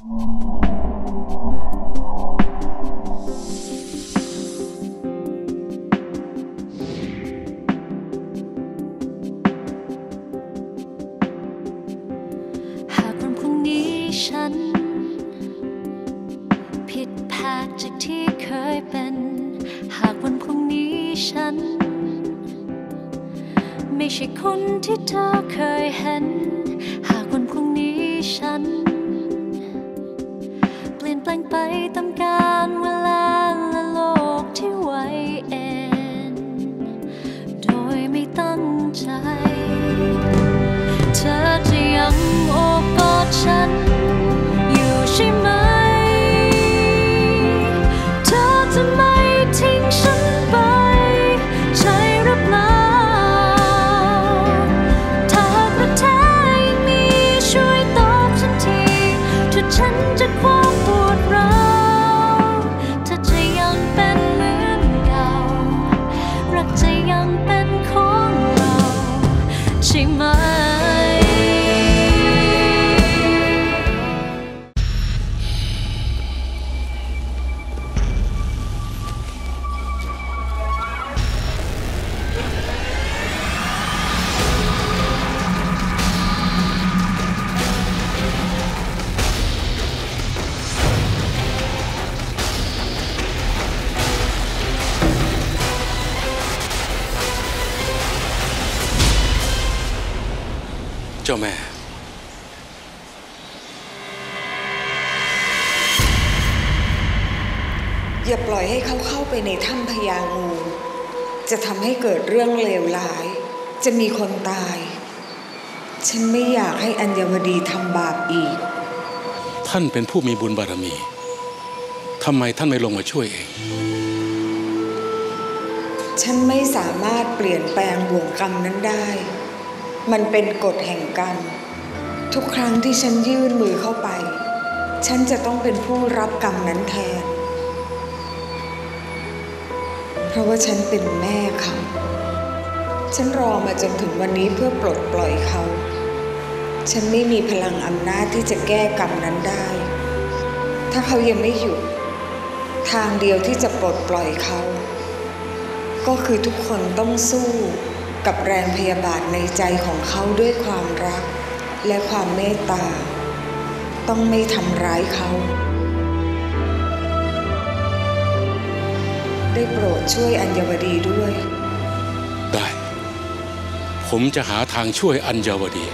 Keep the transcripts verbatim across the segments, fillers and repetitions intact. หากวันพรุ่งนี้ฉันผิดพลาดจากที่เคยเป็นหากวันพรุ่งนี้ฉันไม่ใช่คนที่เธอเคยเห็นหากวันพรุ่งนี้ฉันเปลี่ยนแปลงไปตามกาลเวลาและโลกที่ไวเอ็นโดยไม่ตั้งใจเธอจะยังโอบกอดฉันอยู่ใช่ไหมเธอจะไม่ทิ้งฉันไปใช่หรือเปล่าฉันจะความปวดร้าวเธอจะยังเป็นเหมือนเก่ารักจะยังเป็นของเราใช่ไหมเจ้าแม่อย่าปล่อยให้เขาเข้าไปในถ้ำพญางูจะทำให้เกิดเรื่องเลวร้ายจะมีคนตายฉันไม่อยากให้อัญวดีทำบาปอีกท่านเป็นผู้มีบุญบารมีทำไมท่านไม่ลงมาช่วยเองฉันไม่สามารถเปลี่ยนแปลงบ่วงกรรมนั้นได้มันเป็นกฎแห่งกรรมทุกครั้งที่ฉันยื่นมือเข้าไปฉันจะต้องเป็นผู้รับกรรมนั้นแทนเพราะว่าฉันเป็นแม่เขาฉันรอมาจนถึงวันนี้เพื่อปลดปล่อยเขาฉันไม่มีพลังอำนาจที่จะแก้กรรมนั้นได้ถ้าเขายังไม่หยุดทางเดียวที่จะปลดปล่อยเขาก็คือทุกคนต้องสู้กับแรงพยาบาทในใจของเขาด้วยความรักและความเมตตาต้องไม่ทำร้ายเขาได้โปรดช่วยอัญวดีด้วยได้ผมจะหาทางช่วยอัญวดี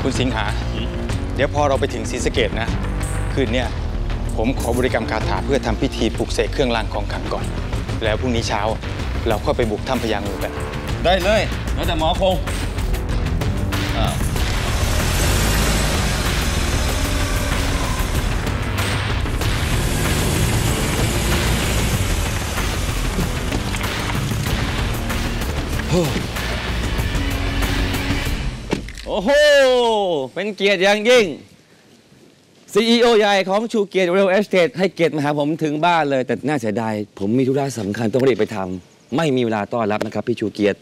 คุณสิงหาเดี๋ยวพอเราไปถึงศรีสะเกษนะคืนเนี่ยผมขอบริกรรมคาถาเพื่อทำพิธีปลุกเสกเครื่องรางของขลังก่อนแล้วพรุ่งนี้เช้าเราค่อยไปบุกถ้ำพญางูกันได้เลยแล้วแต่หมอคงโอ้โหเป็นเกียรติอย่างยิ่งซี อี โอ ใหญ่ของชูเกียรติ Real Estate ให้เกียรติมาหาผมถึงบ้านเลยแต่น่าเสียดายผมมีธุระสำคัญต้องรีบไปทำไม่มีเวลาต้อนรับนะครับพี่ชูเกียรติ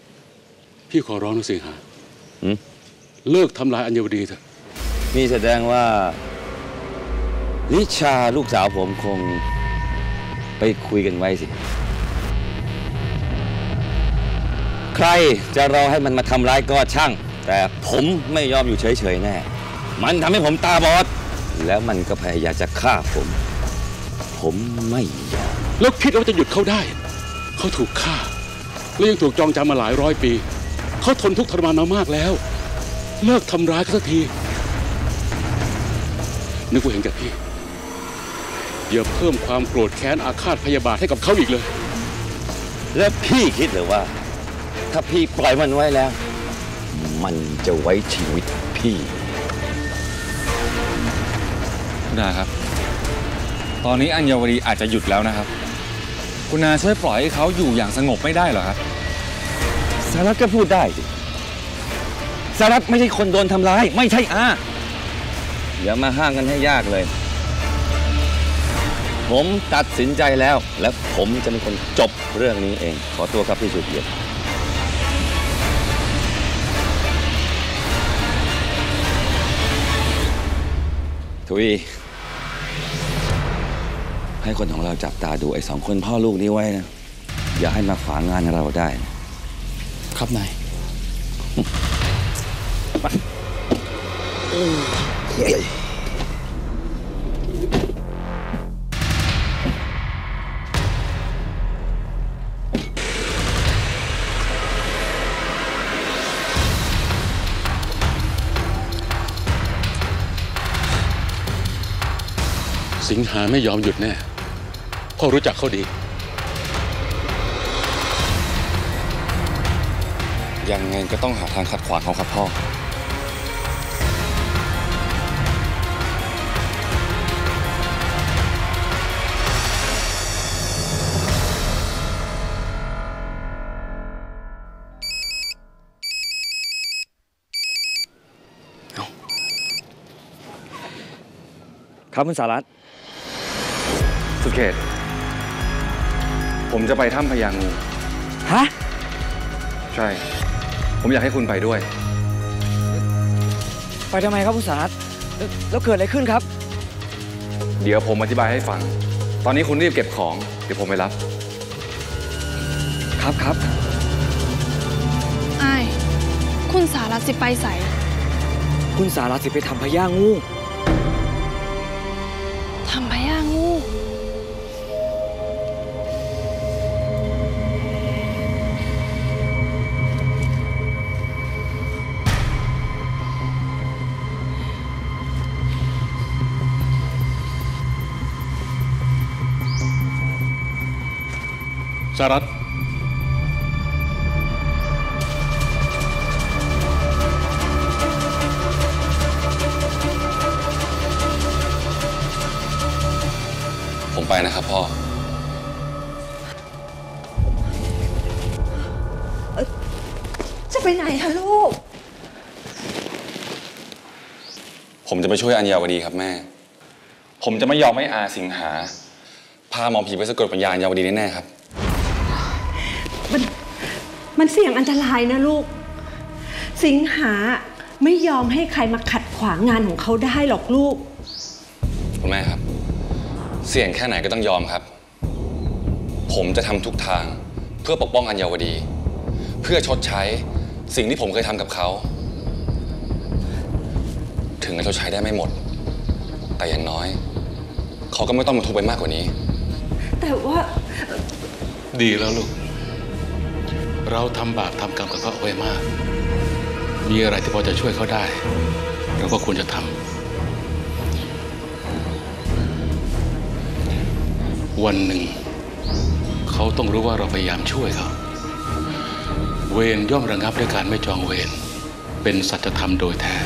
พี่ขอร้องนะสิฮะเลิกทำลายอัญวดีเถอะนี่แสดงว่าลิชาลูกสาวผมคงไปคุยกันไว้สิใครจะรอให้มันมาทำร้ายก็ช่างแต่ผมไม่ยอมอยู่เฉยๆแน่มันทำให้ผมตาบอดแล้วมันก็พยายามจะฆ่าผมผมไม่ยอมแล้วคิดว่าจะหยุดเขาได้เขาถูกฆ่าและยังถูกจองจำมาหลายร้อยปีเขาทนทุกข์ทรมานมามากแล้วเลิกทำร้ายเขาสักทีนึกว่าเห็นแก่พี่อย่าเพิ่มความโกรธแค้นอาฆาตพยาบาทให้กับเขาอีกเลยและพี่คิดหรือว่าถ้าพี่ปล่อยมันไว้แล้วมันจะไว้ชีวิตพี่คุณนาครับตอนนี้อัญวดีอาจจะหยุดแล้วนะครับคุณนาช่วยปล่อยให้เขาอยู่อย่างสงบไม่ได้หรอครับสารัตก็พูดได้สิสารัตไม่ใช่คนโดนทำร้ายไม่ใช่อาอย่ามาห้างกันให้ยากเลยผมตัดสินใจแล้วและผมจะเป็นคนจบเรื่องนี้เองขอตัวครับพี่ชูเกียรติ ทุยให้คนของเราจับตาดูไอ้สองคนพ่อลูกนี้ไว้นะอย่าให้มาขวางงานเราได้นะครับนายสิงหาไม่ยอมหยุดแน่พ่อรู้จักเขาดียังไงก็ต้องหาทางขัดขวางเขาครับพ่อครับคุณสารัตน์สุเขตผมจะไปถ้ำพญางูฮะใช่ผมอยากให้คุณไปด้วยไปทำไมครับคุณสารัตน์แล้วเกิดอะไรขึ้นครับเดี๋ยวผมอธิบายให้ฟังตอนนี้คุณรีบเก็บของเดี๋ยวผมไปรับครับครับอ้ายคุณสารัตน์สิไปใส่คุณสารัตน์สิไปทำพญางูทำพญางูสารัตน์ผมไปนะครับพ่อจะไปไหนฮะลูกผมจะไปช่วยอัญญาวดีครับแม่ผมจะไม่ยอมให้อาสิงหาพาหมอผีไปสะกดปัญญาอัญญาวดีแน่ๆครับมันมันเสี่ยงอันตรายนะลูกสิงหาไม่ยอมให้ใครมาขัดขวางงานของเขาได้หรอกลูกคุณแม่ครับเสี่ยงแค่ไหนก็ต้องยอมครับผมจะทำทุกทางเพื่อปกป้องอัญญาวดีเพื่อชดใช้สิ่งที่ผมเคยทำกับเขาถึงจะชดใช้ได้ไม่หมดแต่อย่างน้อยเขาก็ไม่ต้องมาทุกข์ไปมากกว่านี้แต่ว่าดีแล้วลูกเราทำบาปทำกรรมกับเขาเอาไว้มากมีอะไรที่พอจะช่วยเขาได้เราก็ควรจะทำวันหนึ่งเขาต้องรู้ว่าเราพยายามช่วยเขาเวรย่อมระงับด้วยการไม่จองเวรเป็นสัจธรรมโดยแท้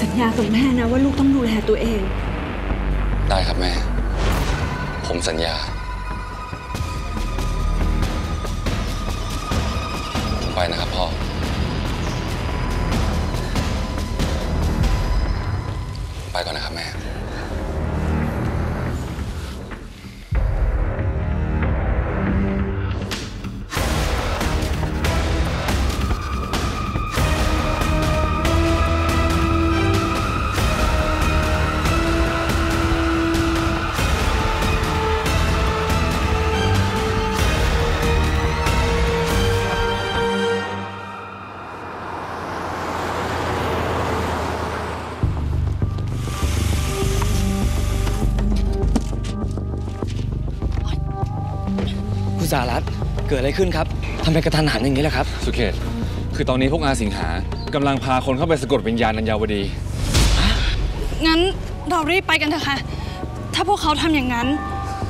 สัญญากับแม่นะว่าลูกต้องดูแลตัวเองได้ครับแม่ผมสัญญาผมไปนะครับพ่อไปก่อนนะครับแม่สารัตน์เกิดอะไรขึ้นครับทำไมกระทันหันอย่างนี้ล่ะครับสุเขตคือตอนนี้พวกอาสิงหากำลังพาคนเข้าไปสะกดวิญญาณอัญญาวดีงั้นเรารีบไปกันเถอะค่ะถ้าพวกเขาทำอย่างนั้น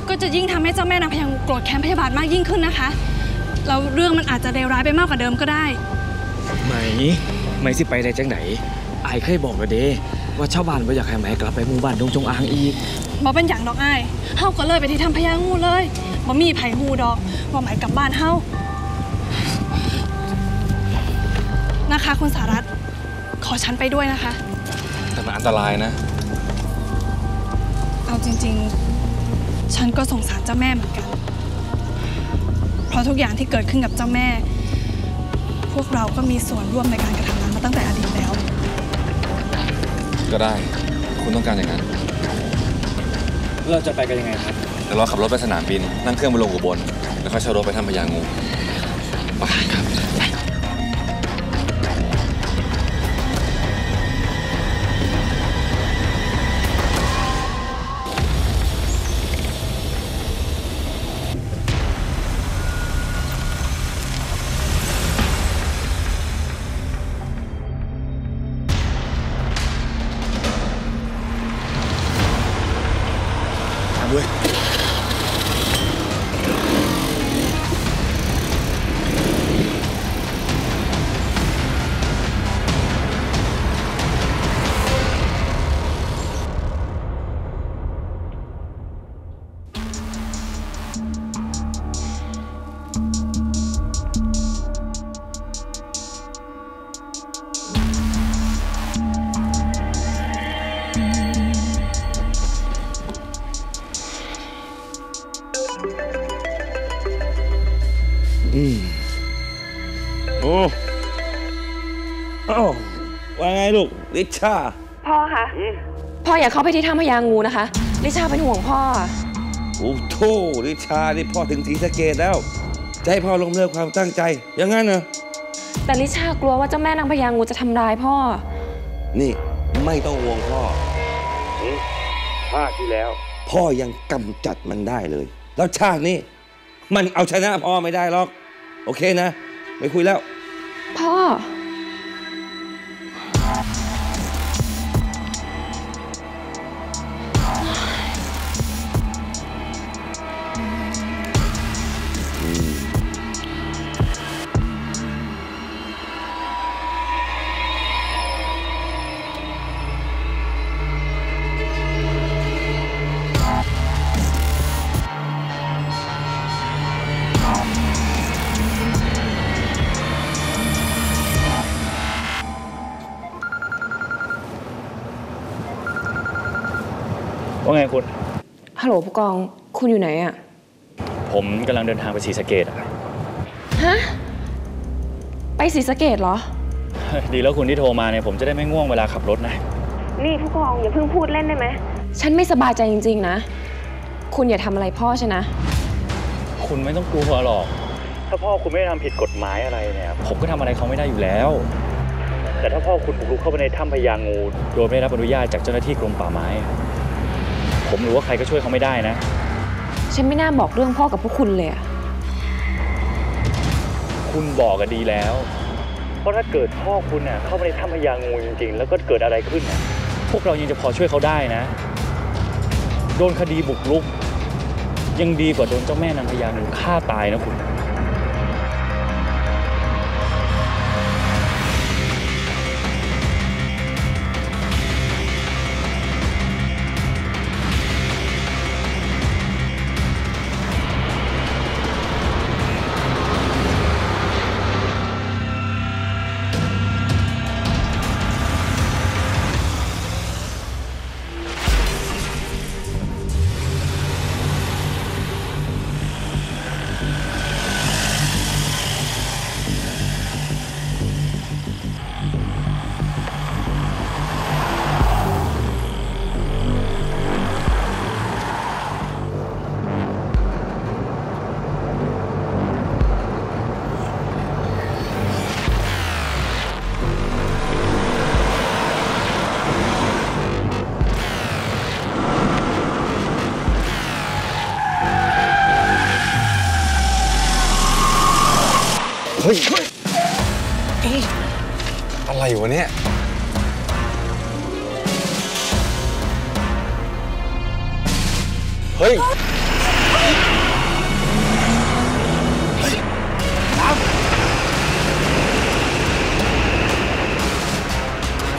ก็จะยิ่งทำให้เจ้าแม่นางพญางูโกรธแค้นพยาบาทมากยิ่งขึ้นนะคะแล้วเรื่องมันอาจจะเลวร้ายไปมากกว่าเดิมก็ได้ไหมไหมสิไปได้จังไหนไอ้เคยบอกแล้วเด้ว่าชาวบ้านบ่อยากให้ไหมกลับไปหมู่บ้านดงจงอางอีกบ่เป็นอย่างดอกไอ้เฮาก็เลยไปที่ทำพญางูเลยบ่มีไผ่งูดอกบ่หมายกลับบ้านเฮานะคะคุณสารัตน์ขอฉันไปด้วยนะคะแต่มันอันตรายนะเอาจริงๆฉันก็สงสารเจ้าแม่เหมือนกันเพราะทุกอย่างที่เกิดขึ้นกับเจ้าแม่พวกเราก็มีส่วนร่วมในการกระทำนั้นมาตั้งแต่อดีตแล้ว ก็ได้คุณต้องการอย่างนั้นเราจะไปกันยังไงครับเดี๋ยวเราขับรถไปสนามบินนั่งเครื่องมาลงอุบลแล้วค่อยเช่ารถไปถ้ำพญางูไปครับโอ้โอ้ว่าไงลูกลิชาพ่อคะพ่ออย่าเข้าไปที่ถ้ำพญางูนะคะลิชาเป็นห่วงพ่อโอ้โธ่ลิชานี่พ่อถึงศรีสะเกษแล้วจะให้พ่อล้มเลิกความตั้งใจอย่างนั้นเหรอแต่ลิชากลัวว่าเจ้าแม่นางพญางูจะทำร้ายพ่อนี่ไม่ต้องห่วงพ่อภาคที่แล้วพ่อยังกำจัดมันได้เลยแล้วชาตินี้มันเอาชนะพ่อไม่ได้หรอกโอเคนะไม่คุยแล้วพ่อว่าไงคุณฮัลโหลผู้กองคุณอยู่ไหนอ่ะผมกำลังเดินทางไปศรีสะเกษอะฮะไปศรีสะเกษเหรอดีแล้วคุณที่โทรมาเนี่ยผมจะได้ไม่ง่วงเวลาขับรถนะนี่ผู้กองอย่าเพิ่งพูดเล่นได้ไหมฉันไม่สบายใจจริงๆนะคุณอย่าทำอะไรพ่อฉันนะคุณไม่ต้องกลัวหรอกถ้าพ่อคุณไม่ได้ทำผิดกฎหมายอะไรเนี่ยผมก็ทำอะไรเขาไม่ได้อยู่แล้วแต่ถ้าพ่อคุณบุกรุกเข้าไปในถ้ำพญางูโดยไม่ได้รับอนุญาตจากเจ้าหน้าที่กรมป่าไม้ผมรู้ว่าใครก็ช่วยเขาไม่ได้นะฉันไม่น่าบอกเรื่องพ่อกับพวกคุณเลยอะคุณบอกก็ดีแล้วเพราะถ้าเกิดพ่อคุณน่ะเข้าไปในถ้ำพญางูจริงๆแล้วก็เกิดอะไรขึ้นพวกเรายังจะพอช่วยเขาได้นะโดนคดีบุกรุกยังดีกว่าโดนเจ้าแม่นางพญางูฆ่าตายนะคุณอะไรวะเนี่ยเฮ้ยเฮ้ยน้ำ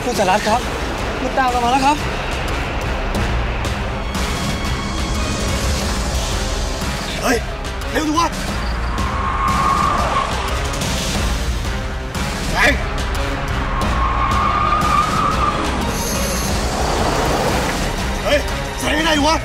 คุณสารัตครับมันตามเรามาแล้วครับเฮ้ยเร็วดูว่าไอ้วะ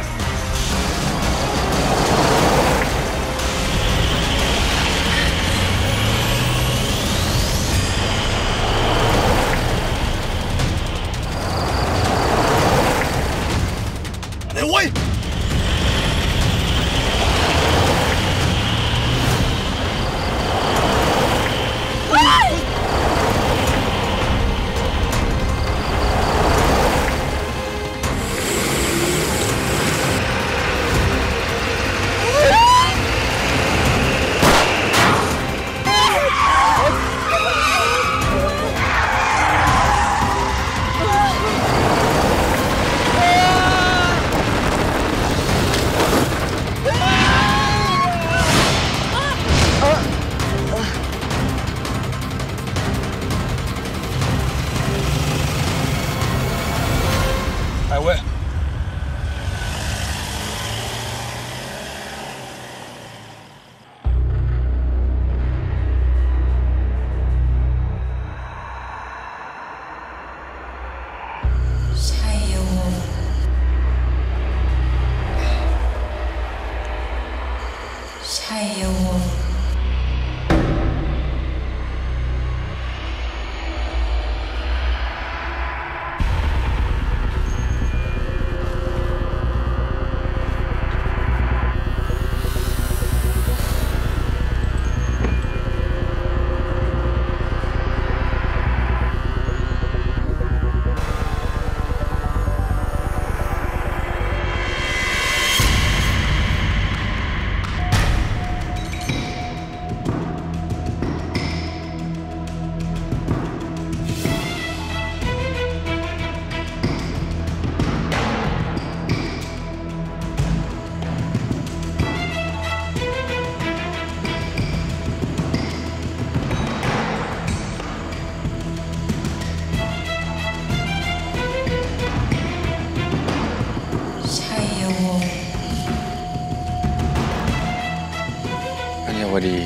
วดี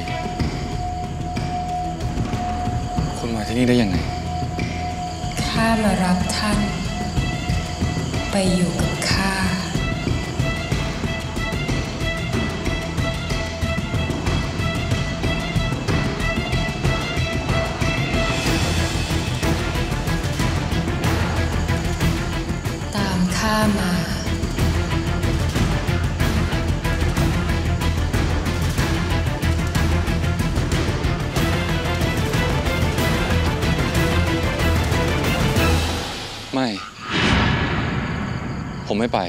คุณมาที่นี่ได้ยังไงข้ามารับท่านไปอยู่กับข้าตามข้ามาไม่ผมไม่ไป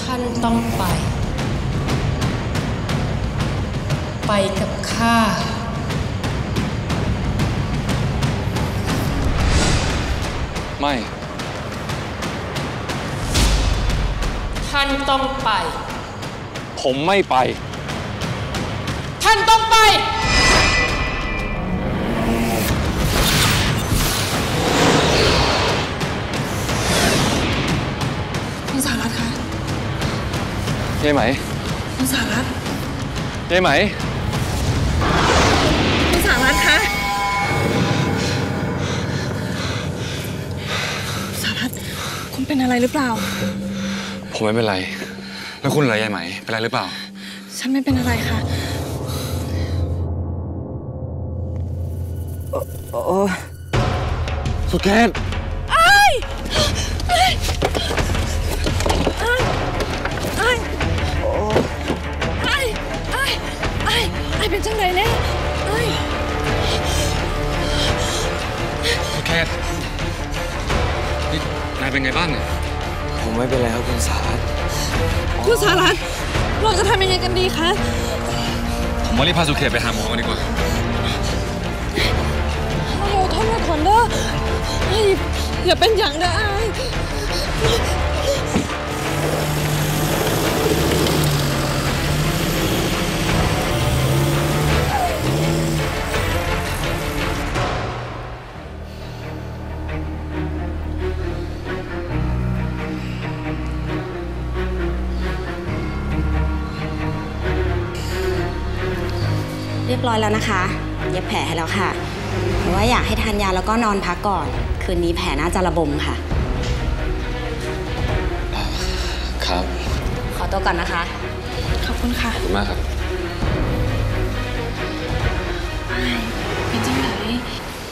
ท่านต้องไปไปกับข้าไม่ท่านต้องไปผมไม่ไปท่านต้องไปคุณสารัตน์คะเย้ไหมคุณสารัตน์เย้ไหมคุณสารัตน์คะสารัตน์คุณเป็นอะไรหรือเปล่าผมไม่เป็นไรแล้วคุณเหรอเย้ไหมเป็นอะไรหรือเปล่าฉันไม่เป็นอะไรค่ะสุเทพไอ้ไอ้ไอ้ไอ้ไอ้ไอ้ไอ้เป็นจังไรเนี่ยไอ้สุเทพนี่นายเป็นไงบ้างเนี่ยผมไม่เป็นไรครับคุณสารัตน์คุณสารัตน์เราจะทำยังไงกันดีคะผมว่ารีบพาสุเทพไปหาหมอดีกว่าอย่าเป็นอย่างเด้อไอ้เรียบร้อยแล้วนะคะเย็บแผลให้แล้วค่ะเพราะว่าอยากให้ทานยาแล้วก็นอนพักก่อนคืนนี้แผลน่าจะระบมค่ะครับขอตัวก่อนนะคะขอบคุณค่ะขอบคุณมากครับไอเป็นจังไหน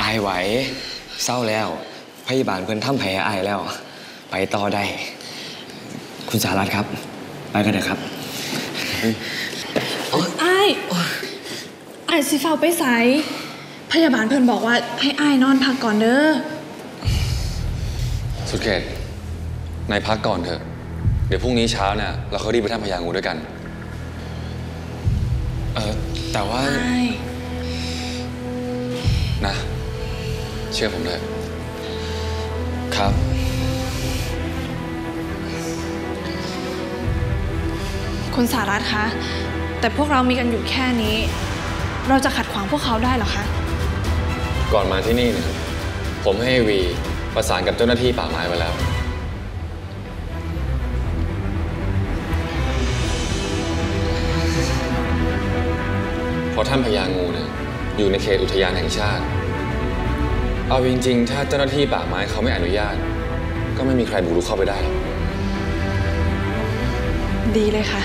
ไอไหวเศร้าแล้วพยาบาลเพิ่นทำแผลไอแล้วไปต่อได้คุณสารัตน์ครับไปกันเถอะครับไอไอสิเฝ้าไปใส่พยาบาลเพิ่นบอกว่าให้ไอนอนพักก่อนเด้อสุเขตนายพักก่อนเถอะเดี๋ยวพรุ่งนี้เช้าเนี่ยเราเขารีบไปท่าพญางูด้วยกันเออแต่ว่านะเชื่อผมเลยครับคุณสารัตน์คะแต่พวกเรามีกันอยู่แค่นี้เราจะขัดขวางพวกเขาได้หรอคะก่อนมาที่นี่เนี่ยผมให้วีประสานกับเจ้าหน้าที่ป่าไม้มาแล้วเพราะถ้ำพญางูเนี่ยอยู่ในเขตอุทยานแห่งชาติเอาจริงๆถ้าเจ้าหน้าที่ป่าไม้เขาไม่อนุญาตก็ไม่มีใครบุกรุกเข้าไปได้ดีเลยค่ะ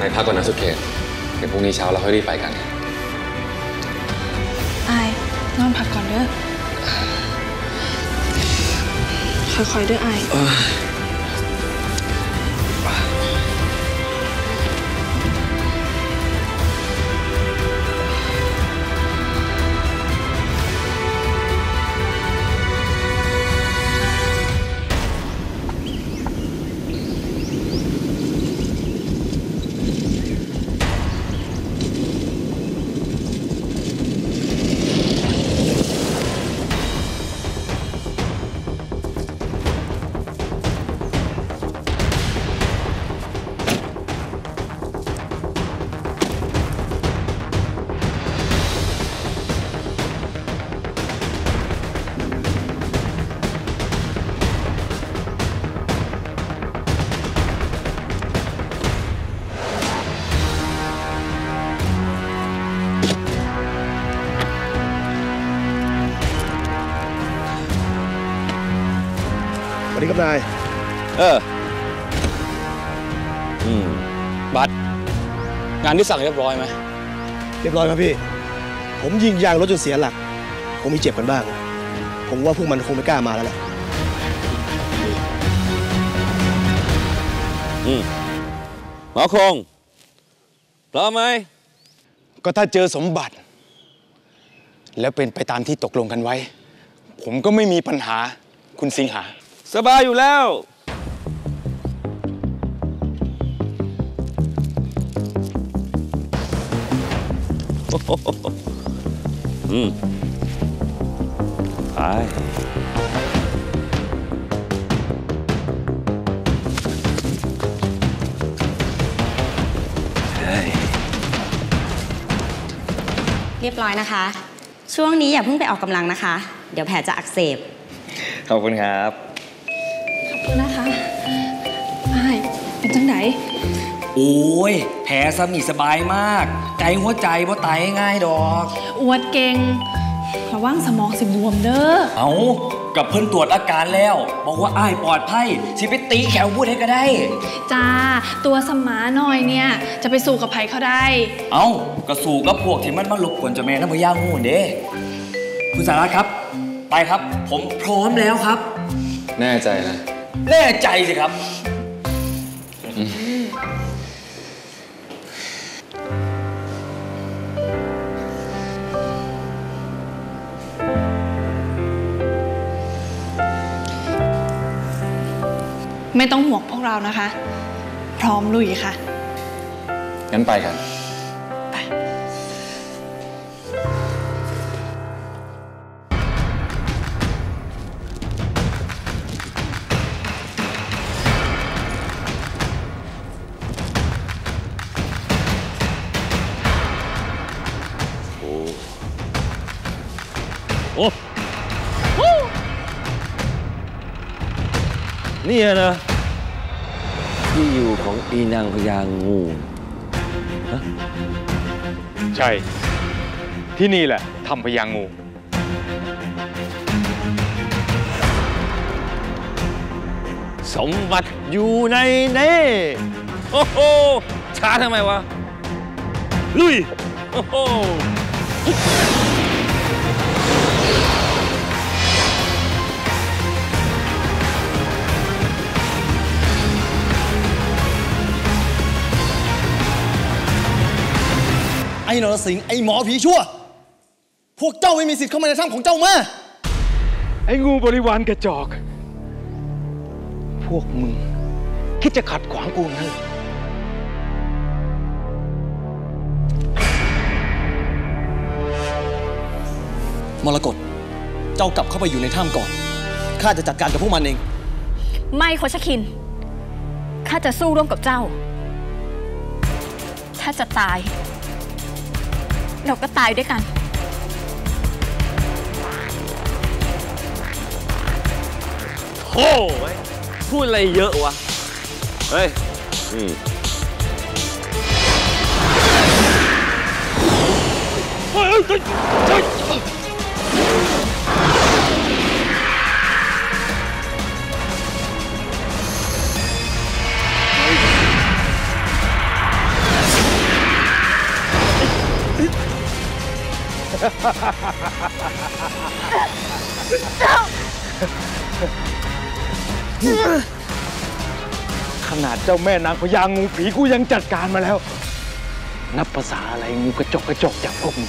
นายพักก่อนนะสุเขตเดี๋ยวพรุ่งนี้เช้าเราค่อยรีบไปกันไอ้นอนพักก่อนเด้อค่อยๆเด้อไอ้ ดีครับนายเอออืมบัตรงานที่สั่งเรียบร้อยไหมเรียบร้อยครับพี่ผมยิงยางรถจนเสียหลักคงมีเจ็บกันบ้างผมว่าพวกมันคงไม่กล้ามาแล้วแหละอืมหมอคงพร้อมไหมก็ถ้าเจอสมบัติแล้วเป็นไปตามที่ตกลงกันไว้ผมก็ไม่มีปัญหาคุณสิงหาสบายอยู่แล้วอืมไปเรียบร้อยนะคะช่วงนี้อย่าเพิ่งไปออกกำลังนะคะเดี๋ยวแผลจะอักเสบขอบคุณครับขอบคุณนะคะไปเป็นจังไหนโอ้ยแผลสมิสบายมากไกลหัวใจเพราะตายง่ายดอกอวดเก่งระวังสมองสิบวมเด้อเอากับเพิ่นตรวจอาการแล้วบอกว่าอ้ายปลอดภัยสิไปตีแขวพูดให้ก็ได้จ้าตัวสมาหน่อยเนี่ยจะไปสู่กับไผ่เขาได้เอากระสู่กับพวกที่มันมาลุกกวนจะแม่น้ำพยางูเด้คุณสารัตครับไปครับผมพร้อมแล้วครับแน่ใจนะแน่ใจสิครับไม่ต้องห่วงพวกเรานะคะพร้อมลุยค่ะงั้นไปกันไปโอ้โอ้นี่นะที่อยู่ของอีนางพญางูใช่ที่นี่แหละทำพญางูสมบัติอยู่ในนี้โอ้โหช้าทำไมวะลุยโอ้โหไอ้นรสิงห์ไอ้หมอผีชั่วพวกเจ้าไม่มีสิทธิ์เข้ามาในถ้ำของเจ้ามาไอ้งูบริวารกระจอกพวกมึงคิดจะขัดขวางกูนะมรกตเจ้ากลับเข้าไปอยู่ในถ้ำก่อนข้าจะจัดการกับพวกมันเองไม่โคชคินข้าจะสู้ร่วมกับเจ้าถ้าจะตายเราก็ตายด้วยกันโอ้ยพูดอะไรเยอะวะเฮ้ยนี่เฮ้ยเฮ้ยเจ้าขนาดเจ้าแม่นางพญางูผีกูยังจัดการมาแล้วนับภาษาอะไรงูกระจกกระจกจากพวกมึง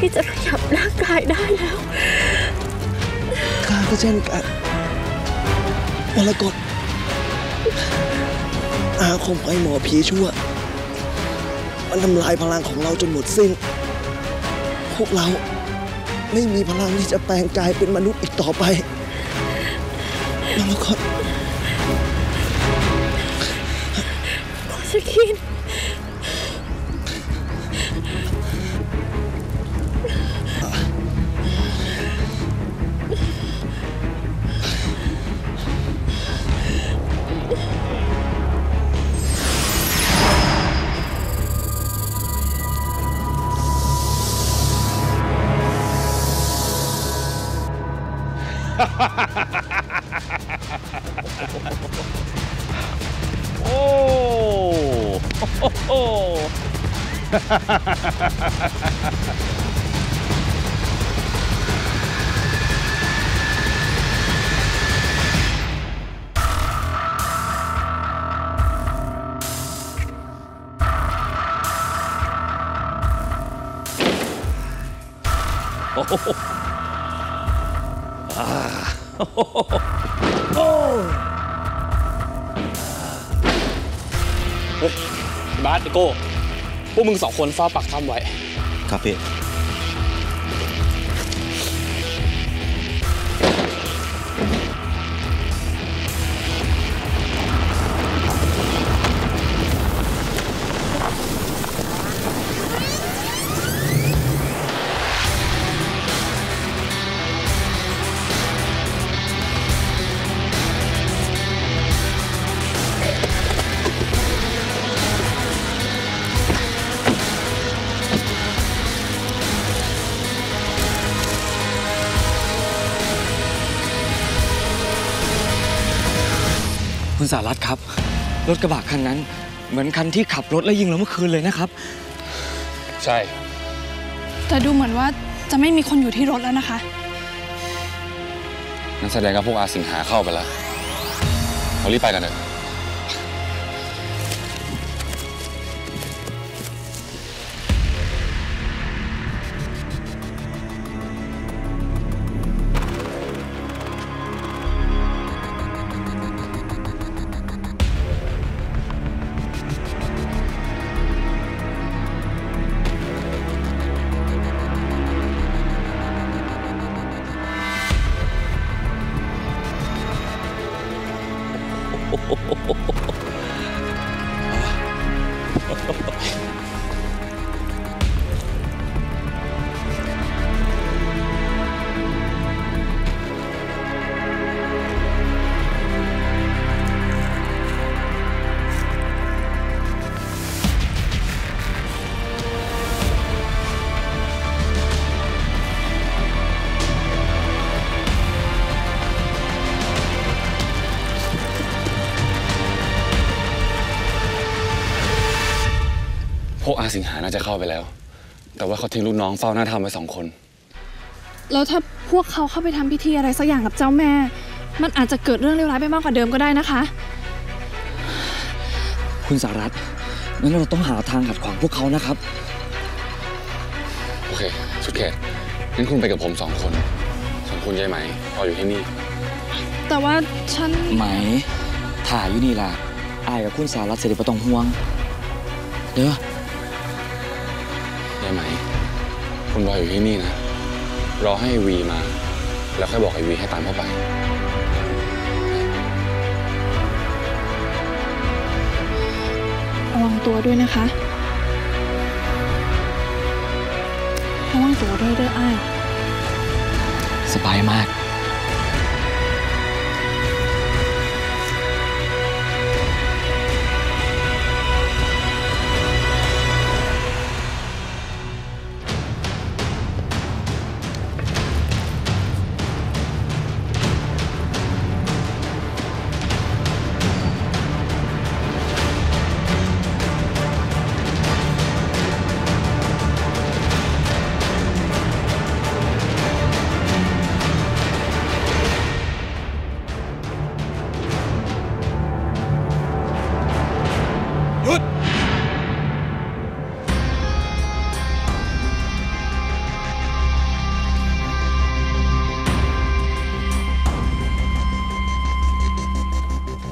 ที่จะขยับร่างกายได้แล้วข้าก็เช่นกันมรกตอาคมไอ้หมอผีชั่วมันทำลายพลังของเราจนหมดสิ้นพวกเราไม่มีพลังที่จะแปลงกายเป็นมนุษย์อีกต่อไปมรกตโคชคินโอ้โหโอ้โหบาสโก้พวกมึงสองคนเฝ้าปักถ้ำไว้ครับพี่คุณสารัตครับรถกระบะคันนั้นเหมือนคันที่ขับรถและยิงเราเมื่อคืนเลยนะครับใช่แต่ดูเหมือนว่าจะไม่มีคนอยู่ที่รถแล้วนะคะนั่นแสดงว่าพวกอาสิงหาเข้าไปแล้วเรารีบไปกันเถอะพวกอาสิงหาน่าจะเข้าไปแล้วแต่ว่าเขาทิ้งลูกน้องเฝ้าหน้าถ้ำไว้สองคนแล้วถ้าพวกเขาเข้าไปทำพิธีอะไรสักอย่างกับเจ้าแม่มันอาจจะเกิดเรื่องเลวร้ายไปมากกว่าเดิมก็ได้นะคะคุณสารัตงั้นเราต้องหาทางขัดขวางพวกเขานะครับโอเคสุดแค่งั้นคุณไปกับผมสองคนส่วนคุณยายไหมรออยู่ที่นี่แต่ว่าฉันไหมถ่ายอยู่นี่ล่ะอายกับคุณสารัตเสด็จประตองห่วงเด้อได้ไหมคุณรออยู่ที่นี่นะรอให้วีมาแล้วค่อยบอกไอวีให้ตามเข้าไประวังตัวด้วยนะคะระวังตัวด้วยเด้ออ้ายสบายมาก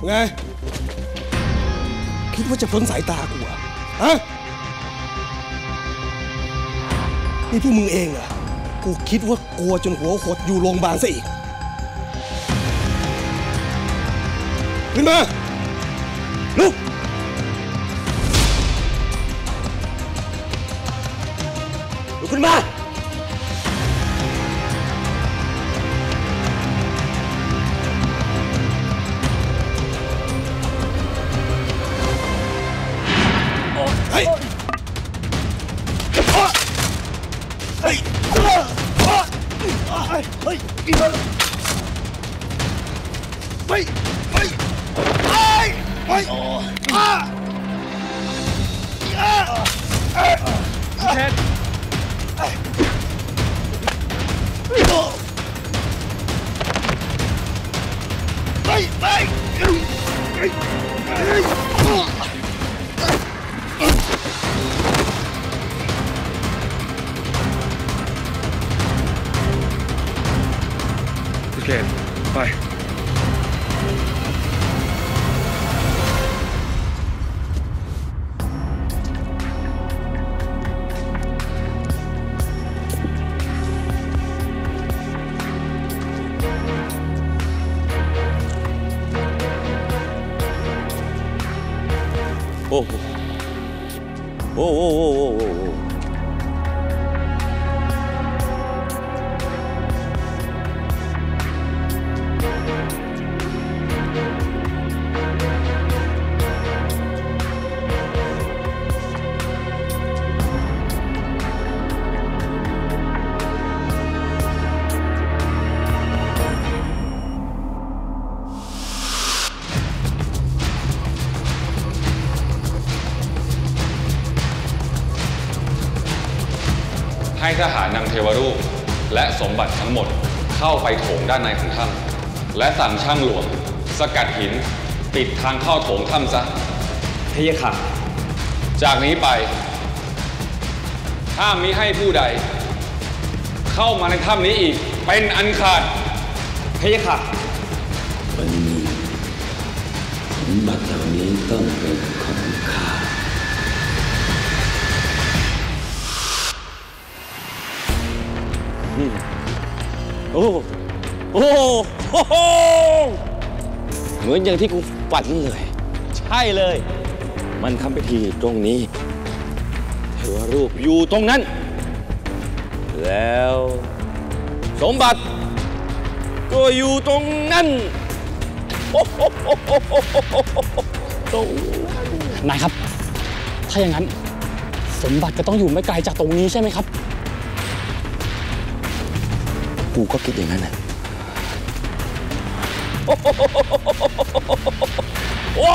ไงคิดว่าจะพ้นสายตากูอะฮะนี่พวกมึงเองเหรอกูคิดว่ากลัวจนหัวหดอยู่โรงพยาบาลซะอีกขึ้นมาลุกลุกขึ้นมาโอ้โห โอ้โห โอ้โห โอ้โห ทหารนำเทวรูปและสมบัติทั้งหมดเข้าไปโถงด้านในของถ้ำและสั่งช่างหลวงสกัดหินปิดทางเข้าโถงถ้ำซะพะยะค่ะจากนี้ไปห้ามมิให้ผู้ใดเข้ามาในถ้ำนี้อีกเป็นอันขาดพะยะค่ะวันนี้สมบัติเหล่านี้ต้องเป็นของข้าโอ้โอ้โหเหมือนอย่างที่กูฝันเลยใช่เลยมันทำพิธีตรงนี้เทวรูปอยู่ตรงนั้นแล้วสมบัติก็อยู่ตรงนั้นนายครับถ้าอย่างนั้นสมบัติก็ต้องอยู่ไม่ไกลจากตรงนี้ใช่ไหมครับกูก็คิดอย่างนั้นนะโอ้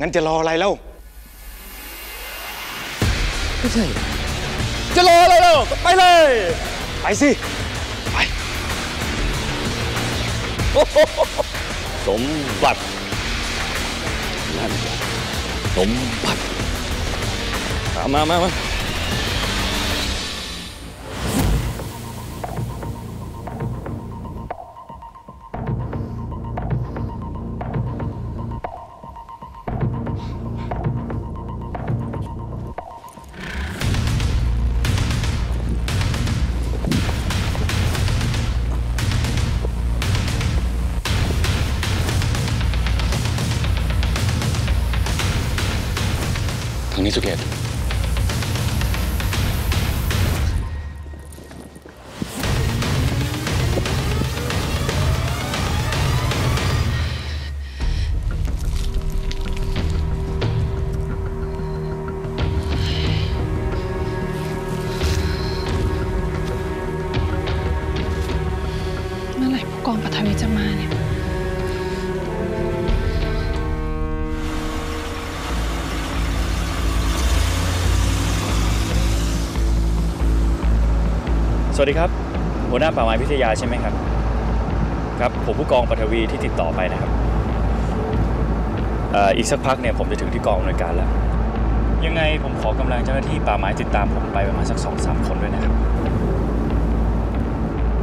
งั้นจะรออะไรแล้วไม่ใช่จะรออะไรแล้วไปเลยไปสิไปสมบัตินั่นสมบัติมามามาสุเกตเมื่อไหร่ผู้กองปฐวีจะมาเนี่ยสวัสดีครับหัวหน้าป่าไม้พิทยาใช่ไหมครับครับผมผู้กองปฐวีที่ติดต่อไปนะครับ อ, อีกสักพักเนี่ยผมจะถึงที่กองอำนวยการแล้วยังไงผมขอกำลังเจ้าหน้าที่ป่าไม้ติดตามผมไปประมาณสัก สองถึงสาม คนด้วยนะครับ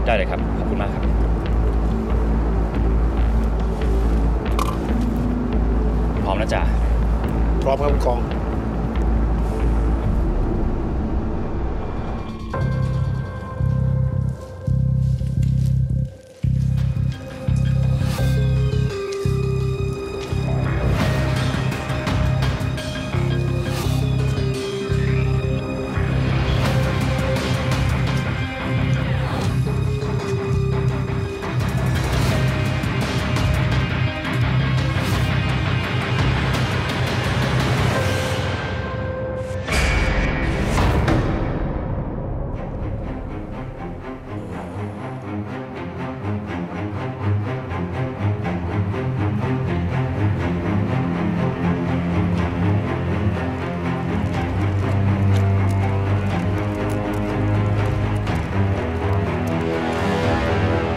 ได้เลยครับขอบคุณมากครับ พร้อมแล้วจ้ะพร้อมครับคุณกอง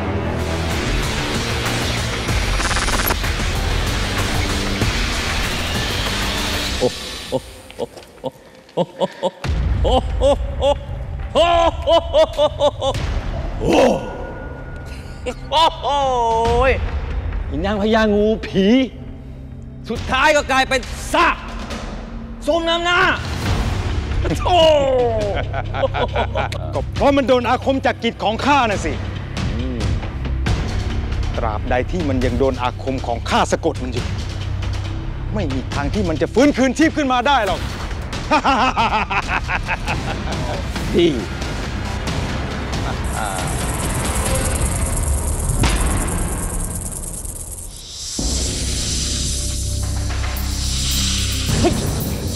โอ้โหโอ้โหโอ้โหโอ้โหอีนางพญางูผีสุดท้ายก็กลายเป็นซากสมน้ำหน้าโอ้ก็เพราะมันโดนอาคมจากกิจของข้าน่ะสิตราบใดที่มันยังโดนอาคมของข้าสะกดมันอยู่ไม่มีทางที่มันจะฟื้นคืนชีพขึ้นมาได้หรอกดี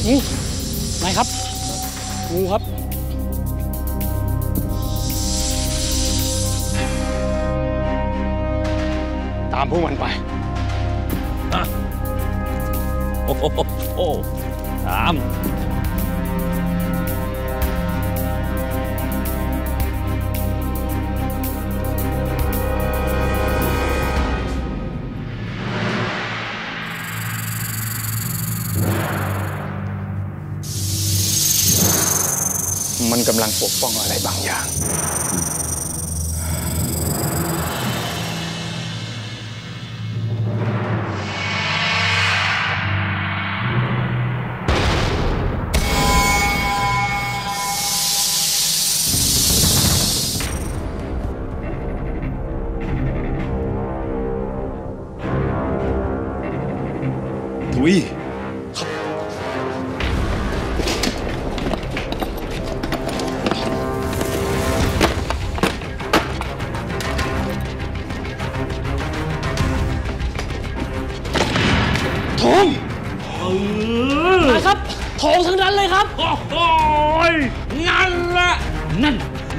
นี่ไหนครับงูครับตามพวกมันไปโอ้โหโอ้ตามมันกำลังปกป้องอะไรบางอย่างถุยทองทั้งนั้นเลยครับโอ้โหนั่นแหละนั่น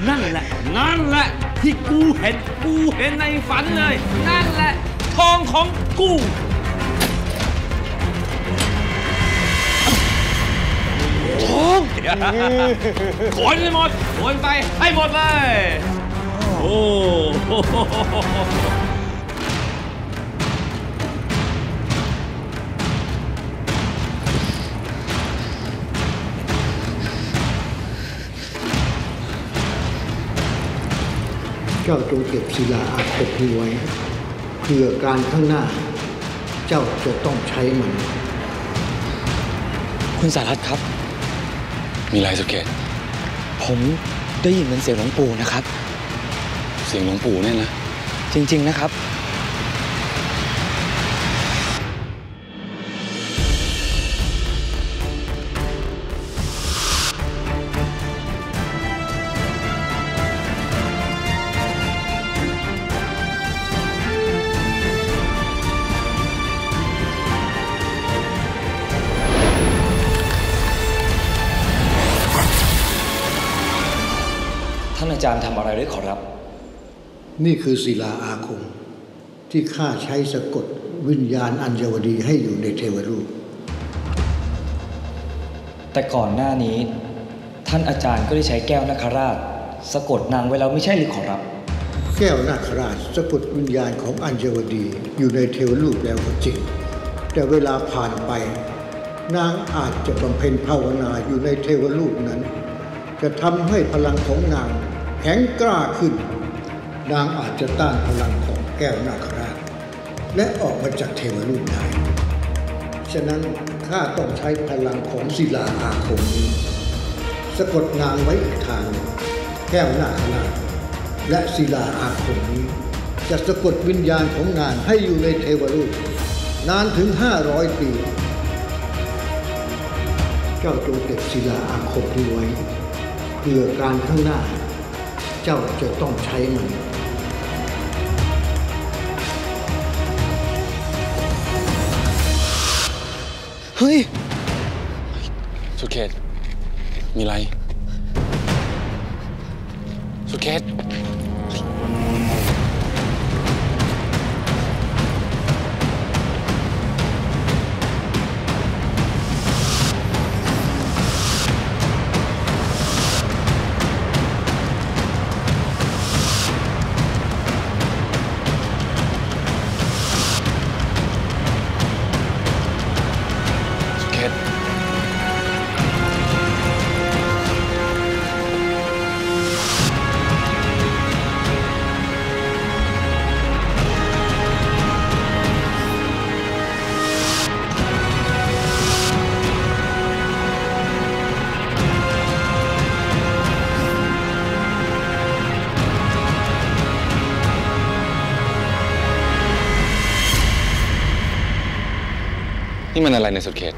นั่นแหละนั่นแหละที่กูเห็นกูเห็นในฝันเลยนั่นแหละทองของกูทองขนไปหมดขนไปให้หมดเลยโอ้เจ้าจงเก็บศิลาอาคมนี้ไว้เพื่อการข้างหน้าเจ้าจะต้องใช้มันคุณสารัตครับมีอะไรสังเกตผมได้ยินเป็นเสียงหลวงปู่นะครับเสียงหลวงปู่เนี่ยนะจริงๆนะครับท่านอาจารย์ทำอะไรด้วยขอรับนี่คือศิลาอาคมที่ข้าใช้สะกดวิญญาณอัญวดีให้อยู่ในเทวรูปแต่ก่อนหน้านี้ท่านอาจารย์ก็ได้ใช้แก้วนาคราชสะกดนางไว้แล้วไม่ใช่หรือขอรับแก้วนาคราชสะกดวิญญาณของอัญวดีอยู่ในเทวรูปแล้วก็จริงแต่เวลาผ่านไปนางอาจจะบำเพ็ญภาวนาอยู่ในเทวรูปนั้นจะทำให้พลังของนางแข็งกล้าขึ้นนางอาจจะต้านพลังของแก้วนาคราชและออกมาจากเทวรูปได้ ฉะนั้นข้าต้องใช้พลังของศิลาอาคมนี้สะกดนางไว้อีกทางแก้วหน้าขนาดและศิลาอาคมนี้จะสะกดวิญญาณของนางให้อยู่ในเทวโลกนานถึงห้าร้อยปีเจ้าจงเก็บศิลาอาคมนี้ไว้เพื่อการข้างหน้าเจ้าจะต้องใช้มันเฮ้ยสุดเขตมีไรสุดเขตนี่มันอะไรในสุดเขต